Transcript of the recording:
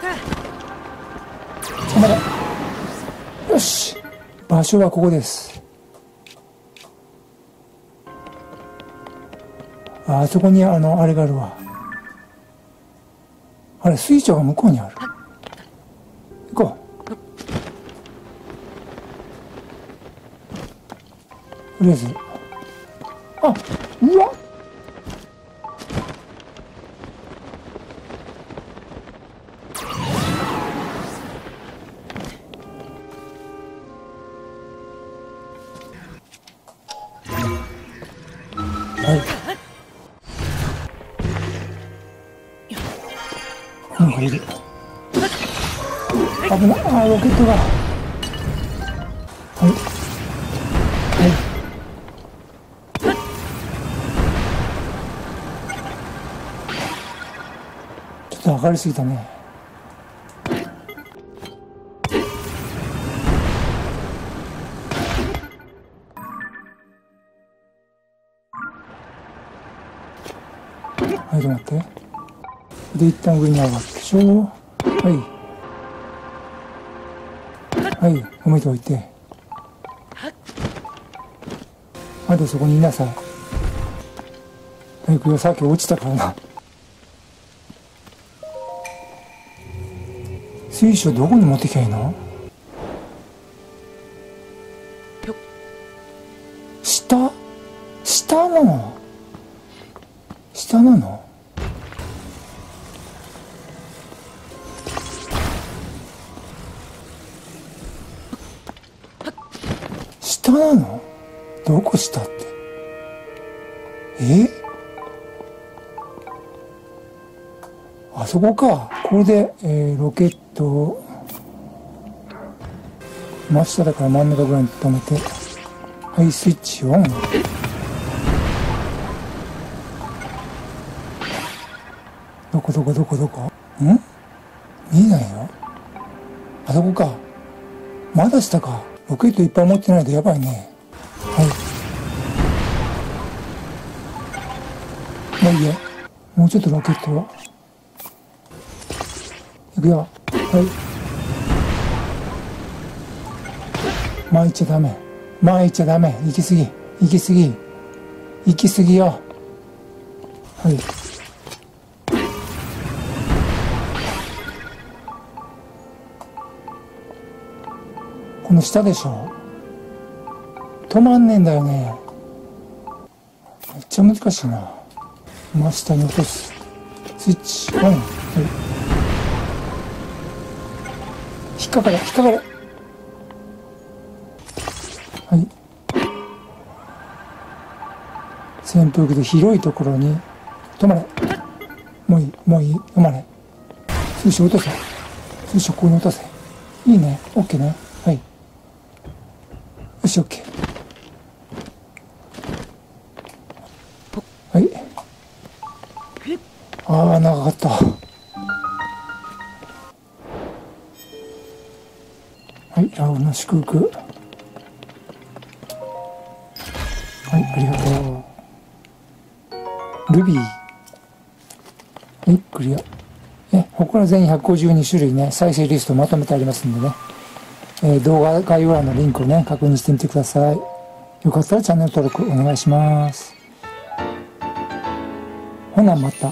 頑張れ。よし、場所はここです。あそこにあれがあるわ。あれ、水晶が向こうにある。行こう。とりあえず、あ、うわっ、なんかいる。危ない。ああ、ロケットが。はいはい。ちょっと上がりすぎたね。はい、止まって。で、一旦上に上がってでしょ。はいはい、止めておいて。あとそこにいなさい。大工がさっき落ちたからな。水晶どこに持ってきゃいいの？下？下なの？下なの？下なの？どこ下って。あそこか。これで、ロケットを真下だから真ん中ぐらいに止めて。はい、スイッチオン。どこどこどこどこ？ん？見えないよ。あそこか。まだ下か。ロケットいっぱい持ってないとやばいね。はい。まあいいや。もうちょっとロケットを。いくよ。はい。前行っちゃダメ。前行っちゃダメ。行き過ぎ。行き過ぎ。行き過ぎよ。はい。この下でしょ。止まんねえんだよね。めっちゃ難しいな。真下に落とす。スイッチオン。はい、引っかかる引っかかる。はい。扇風機で広いところに止まれ。もういいもういい、止まれ。水晶落とせ。水晶ここに落とせ。いいね。オッケーね。はい、よし、オッケー。はい。ああ、長かった。はい、青の祝福。はい、ありがとう。ルビー。はい、クリア。ここら全員152種類ね、再生リストまとめてありますんでね。動画概要欄のリンクをね、確認してみてください。よかったらチャンネル登録お願いします。ほなまた。